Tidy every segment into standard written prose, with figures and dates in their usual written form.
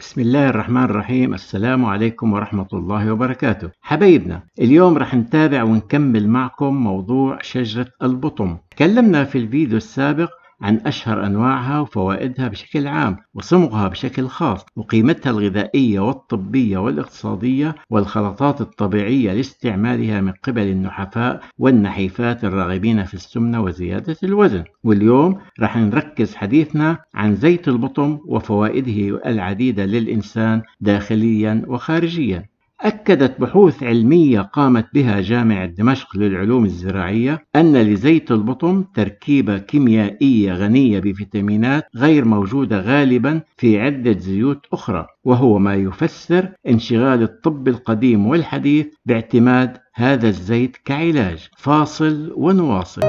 بسم الله الرحمن الرحيم. السلام عليكم ورحمة الله وبركاته. حبايبنا، اليوم رح نتابع ونكمل معكم موضوع شجرة البطم. تكلمنا في الفيديو السابق عن أشهر أنواعها وفوائدها بشكل عام وصمغها بشكل خاص وقيمتها الغذائية والطبية والاقتصادية والخلطات الطبيعية لاستعمالها من قبل النحفاء والنحيفات الراغبين في السمنة وزيادة الوزن. واليوم رح نركز حديثنا عن زيت البطم وفوائده العديدة للإنسان داخليا وخارجيا. أكدت بحوث علمية قامت بها جامعة دمشق للعلوم الزراعية أن لزيت البطم تركيبة كيميائية غنية بفيتامينات غير موجودة غالبا في عدة زيوت أخرى، وهو ما يفسر انشغال الطب القديم والحديث باعتماد هذا الزيت كعلاج. فاصل ونواصل.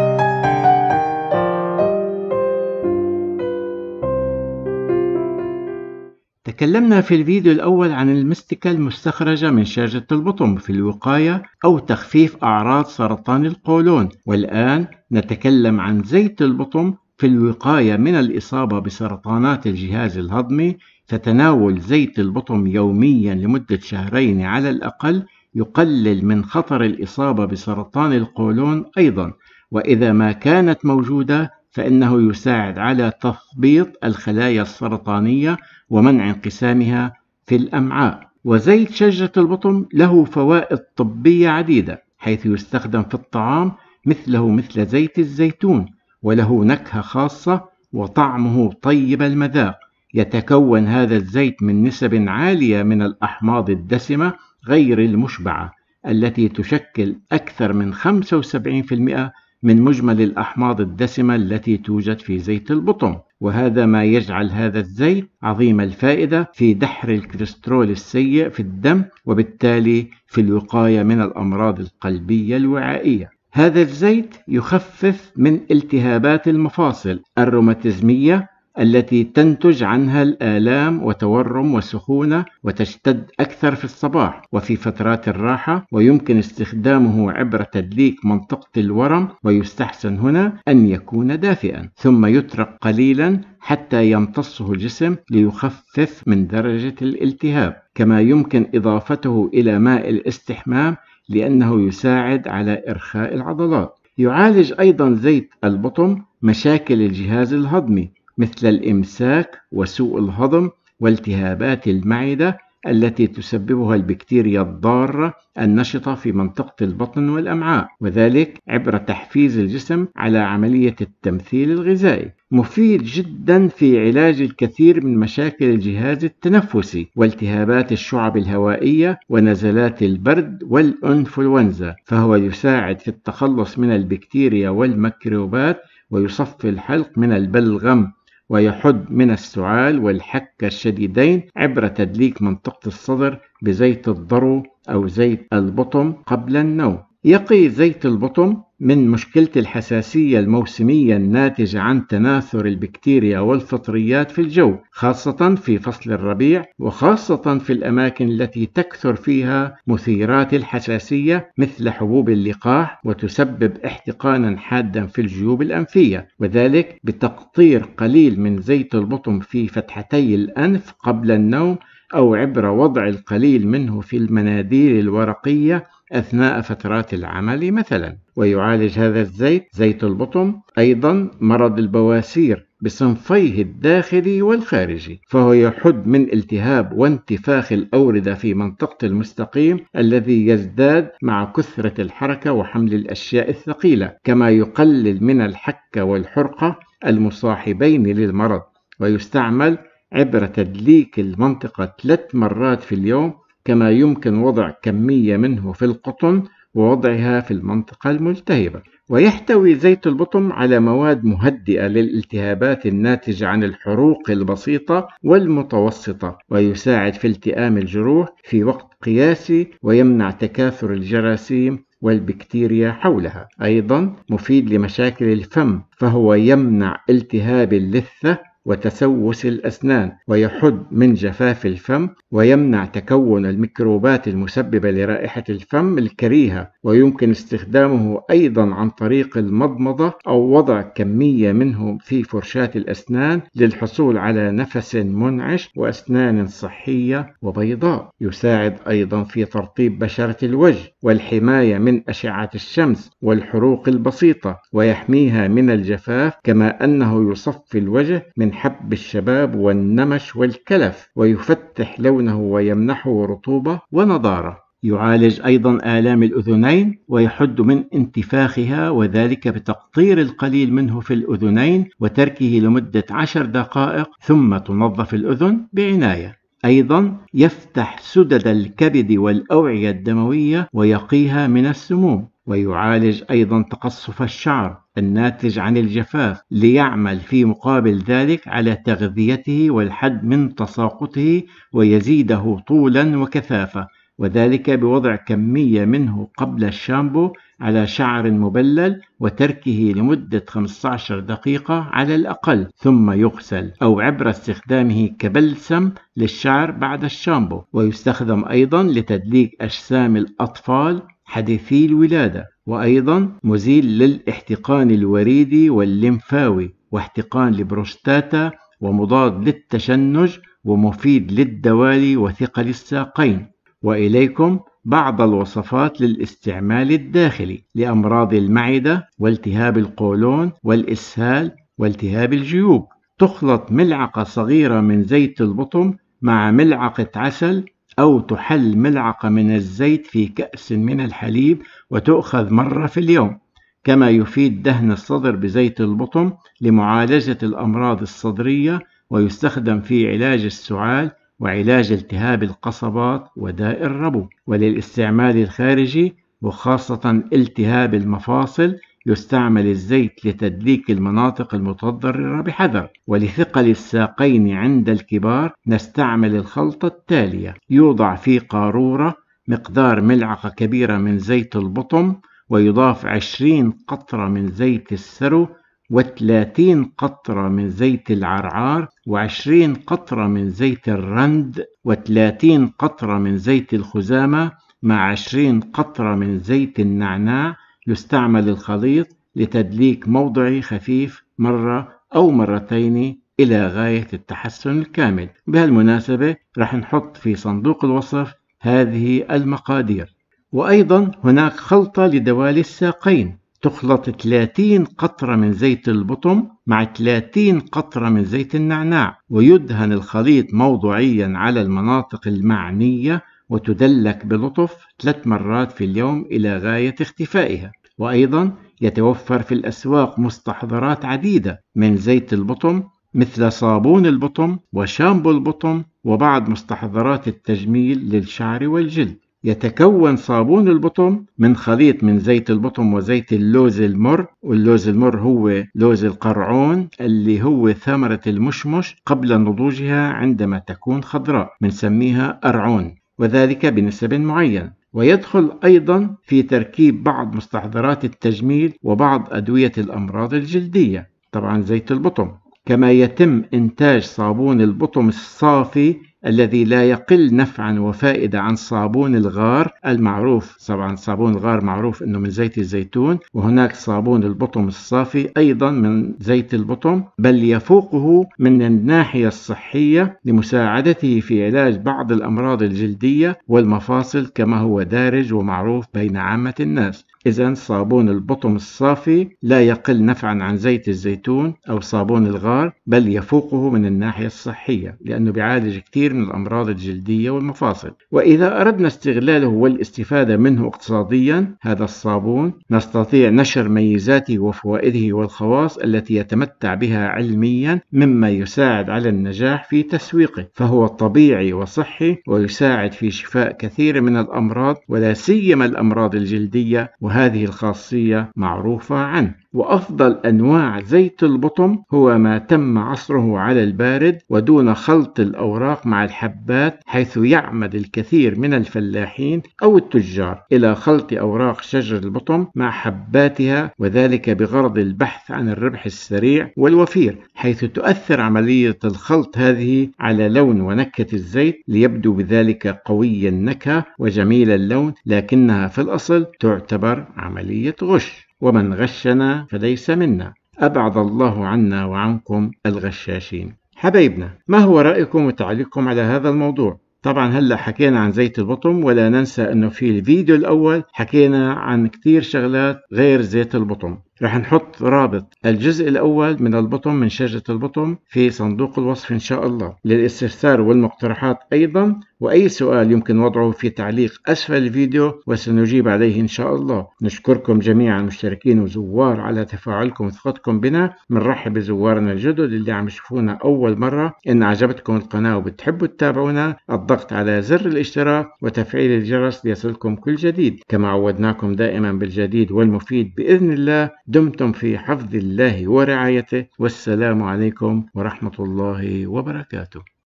تكلمنا في الفيديو الأول عن المستكة المستخرجة من شجرة البطم في الوقاية أو تخفيف أعراض سرطان القولون، والآن نتكلم عن زيت البطم في الوقاية من الإصابة بسرطانات الجهاز الهضمي. فتناول زيت البطم يوميا لمدة شهرين على الأقل يقلل من خطر الإصابة بسرطان القولون أيضا، وإذا ما كانت موجودة فإنه يساعد على تثبيط الخلايا السرطانية ومنع انقسامها في الأمعاء. وزيت شجرة البطم له فوائد طبية عديدة، حيث يستخدم في الطعام مثله مثل زيت الزيتون، وله نكهة خاصة وطعمه طيب المذاق. يتكون هذا الزيت من نسب عالية من الأحماض الدسمة غير المشبعة التي تشكل أكثر من 75% من مجمل الأحماض الدسمة التي توجد في زيت البطم، وهذا ما يجعل هذا الزيت عظيم الفائدة في دحر الكوليسترول السيء في الدم، وبالتالي في الوقاية من الأمراض القلبية الوعائية. هذا الزيت يخفف من التهابات المفاصل الروماتيزمية التي تنتج عنها الآلام وتورم وسخونة، وتشتد أكثر في الصباح وفي فترات الراحة، ويمكن استخدامه عبر تدليك منطقة الورم، ويستحسن هنا أن يكون دافئا ثم يترك قليلا حتى يمتصه الجسم ليخفف من درجة الالتهاب. كما يمكن إضافته إلى ماء الاستحمام لأنه يساعد على إرخاء العضلات. يعالج أيضا زيت البطم مشاكل الجهاز الهضمي مثل الإمساك وسوء الهضم والتهابات المعدة التي تسببها البكتيريا الضارة النشطة في منطقة البطن والأمعاء، وذلك عبر تحفيز الجسم على عملية التمثيل الغذائي. مفيد جدا في علاج الكثير من مشاكل الجهاز التنفسي والتهابات الشعب الهوائية ونزلات البرد والإنفلونزا، فهو يساعد في التخلص من البكتيريا والميكروبات، ويصفي الحلق من البلغم، ويحد من السعال والحكة الشديدين عبر تدليك منطقة الصدر بزيت الذرو أو زيت البطم قبل النوم. يقي زيت البطم من مشكلة الحساسية الموسمية الناتجة عن تناثر البكتيريا والفطريات في الجو، خاصة في فصل الربيع، وخاصة في الأماكن التي تكثر فيها مثيرات الحساسية مثل حبوب اللقاح، وتسبب احتقانا حادا في الجيوب الأنفية، وذلك بتقطير قليل من زيت البطم في فتحتي الأنف قبل النوم، أو عبر وضع القليل منه في المناديل الورقية أثناء فترات العمل مثلا. ويعالج هذا الزيت زيت البطم أيضا مرض البواسير بصنفيه الداخلي والخارجي، فهو يحد من التهاب وانتفاخ الأوردة في منطقة المستقيم الذي يزداد مع كثرة الحركة وحمل الأشياء الثقيلة، كما يقلل من الحكة والحرقة المصاحبين للمرض. ويستعمل عبر تدليك المنطقة 3 مرات في اليوم، كما يمكن وضع كمية منه في القطن ووضعها في المنطقة الملتهبة. ويحتوي زيت البطم على مواد مهدئة للالتهابات الناتجة عن الحروق البسيطة والمتوسطة، ويساعد في التئام الجروح في وقت قياسي، ويمنع تكاثر الجراثيم والبكتيريا حولها. أيضا مفيد لمشاكل الفم، فهو يمنع التهاب اللثة وتسوس الأسنان، ويحد من جفاف الفم، ويمنع تكون الميكروبات المسببة لرائحة الفم الكريهة، ويمكن استخدامه أيضا عن طريق المضمضة أو وضع كمية منه في فرشاة الأسنان للحصول على نفس منعش وأسنان صحية وبيضاء. يساعد أيضا في ترطيب بشرة الوجه والحماية من أشعة الشمس والحروق البسيطة، ويحميها من الجفاف، كما أنه يصفي الوجه من حب الشباب والنمش والكلف، ويفتح لونه ويمنحه رطوبة ونضارة. يعالج أيضا آلام الأذنين ويحد من انتفاخها، وذلك بتقطير القليل منه في الأذنين وتركه لمدة 10 دقائق، ثم تنظف الأذن بعناية. أيضا يفتح سدد الكبد والأوعية الدموية ويقيها من السموم. ويعالج أيضا تقصف الشعر الناتج عن الجفاف، ليعمل في مقابل ذلك على تغذيته والحد من تساقطه ويزيده طولا وكثافة، وذلك بوضع كمية منه قبل الشامبو على شعر مبلل وتركه لمدة 15 دقيقة على الأقل، ثم يغسل أو عبر استخدامه كبلسم للشعر بعد الشامبو. ويستخدم أيضا لتدليك أجسام الأطفال حديثي الولادة، وأيضا مزيل للاحتقان الوريدي والليمفاوي، واحتقان البروستاتا، ومضاد للتشنج، ومفيد للدوالي وثقل الساقين. وإليكم بعض الوصفات للاستعمال الداخلي لأمراض المعدة والتهاب القولون والإسهال والتهاب الجيوب. تخلط ملعقة صغيرة من زيت البطم مع ملعقة عسل، أو تحل ملعقة من الزيت في كأس من الحليب، وتؤخذ مرة في اليوم. كما يفيد دهن الصدر بزيت البطم لمعالجة الأمراض الصدرية، ويستخدم في علاج السعال وعلاج التهاب القصبات وداء الربو. وللاستعمال الخارجي وخاصة التهاب المفاصل يستعمل الزيت لتدليك المناطق المتضررة بحذر. ولثقل الساقين عند الكبار نستعمل الخلطة التالية: يوضع في قارورة مقدار ملعقة كبيرة من زيت البطم، ويضاف 20 قطرة من زيت السرو، و30 قطرة من زيت العرعار، و20 قطرة من زيت الرند، و30 قطرة من زيت الخزامة، مع 20 قطرة من زيت النعناع. يستعمل الخليط لتدليك موضعي خفيف مرة أو مرتين إلى غاية التحسن الكامل. بهالمناسبة راح نحط في صندوق الوصف هذه المقادير. وأيضا هناك خلطة لدوالي الساقين، تخلط 30 قطرة من زيت البطم مع 30 قطرة من زيت النعناع، ويدهن الخليط موضعيا على المناطق المعنية، وتدلك بلطف 3 مرات في اليوم إلى غاية اختفائها. وأيضا يتوفر في الأسواق مستحضرات عديدة من زيت البطم، مثل صابون البطم وشامبو البطم وبعض مستحضرات التجميل للشعر والجلد. يتكون صابون البطم من خليط من زيت البطم وزيت اللوز المر، واللوز المر هو لوز القرعون اللي هو ثمرة المشمش قبل نضوجها عندما تكون خضراء، بنسميها قرعون، وذلك بنسب معين. ويدخل أيضا في تركيب بعض مستحضرات التجميل وبعض أدوية الأمراض الجلدية، طبعا زيت البطم. كما يتم إنتاج صابون البطم الصافي الذي لا يقل نفعا وفائدة عن صابون الغار المعروف، طبعا صابون الغار معروف أنه من زيت الزيتون، وهناك صابون البطم الصافي أيضا من زيت البطم، بل يفوقه من الناحية الصحية لمساعدته في علاج بعض الأمراض الجلدية والمفاصل، كما هو دارج ومعروف بين عامة الناس. إذن صابون البطم الصافي لا يقل نفعا عن زيت الزيتون أو صابون الغار، بل يفوقه من الناحية الصحية، لأنه بيعالج كثير من الأمراض الجلدية والمفاصل. وإذا أردنا استغلاله والاستفادة منه اقتصاديا، هذا الصابون نستطيع نشر ميزاته وفوائده والخواص التي يتمتع بها علميا، مما يساعد على النجاح في تسويقه، فهو طبيعي وصحي ويساعد في شفاء كثير من الأمراض، ولا سيما الأمراض الجلدية، وهذه الخاصية معروفة عنه. وأفضل أنواع زيت البطم هو ما تم عصره على البارد ودون خلط الأوراق مع الحبات، حيث يعمد الكثير من الفلاحين أو التجار إلى خلط أوراق شجر البطم مع حباتها، وذلك بغرض البحث عن الربح السريع والوفير، حيث تؤثر عملية الخلط هذه على لون ونكهة الزيت ليبدو بذلك قوي النكهة وجميل اللون، لكنها في الأصل تعتبر عملية غش، ومن غشنا فليس منا، أبعد الله عنا وعنكم الغشاشين. حبايبنا، ما هو رأيكم وتعليقكم على هذا الموضوع؟ طبعا هلا حكينا عن زيت البطم، ولا ننسى انه في الفيديو الاول حكينا عن كتير شغلات غير زيت البطم. رح نحط رابط الجزء الاول من البطم من شجرة البطم في صندوق الوصف ان شاء الله للاستفسار والمقترحات ايضا، واي سؤال يمكن وضعه في تعليق اسفل الفيديو وسنجيب عليه ان شاء الله. نشكركم جميعا المشتركين وزوار على تفاعلكم وثقتكم بنا. بنرحب بزوارنا الجدد اللي عم يشوفونا اول مرة. ان عجبتكم القناة وبتحبوا تتابعونا، الضغط على زر الاشتراك وتفعيل الجرس ليصلكم كل جديد، كما عودناكم دائما بالجديد والمفيد باذن الله. دمتم في حفظ الله ورعايته، والسلام عليكم ورحمة الله وبركاته.